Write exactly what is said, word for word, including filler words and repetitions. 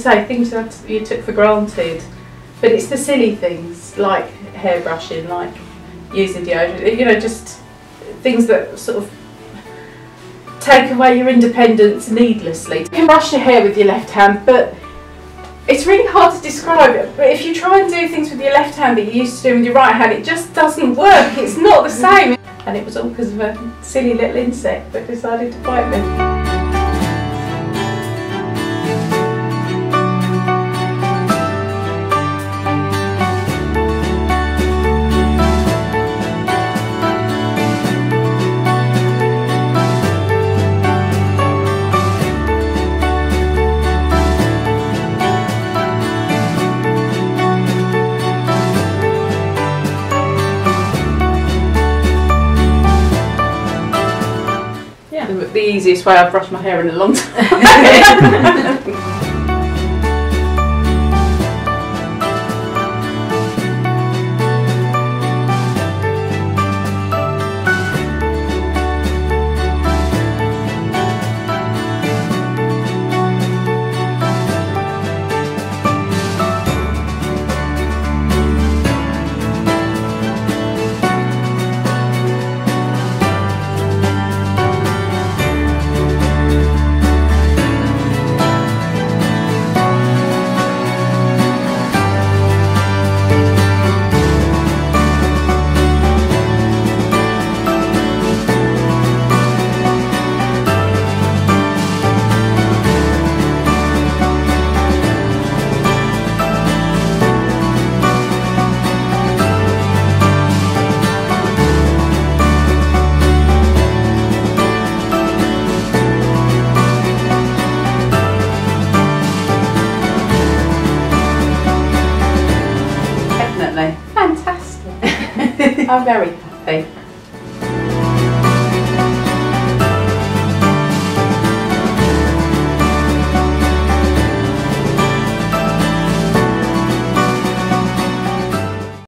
say, things that you took for granted. But it's the silly things, like hair brushing, like using deodorant, you know, just things that sort of take away your independence needlessly. You can brush your hair with your left hand, but it's really hard to describe it. But if you try and do things with your left hand that you used to do with your right hand, it just doesn't work. It's not the same. And it was all because of a silly little insect that decided to bite me. The easiest way I've brushed my hair in a long time. I'm very happy.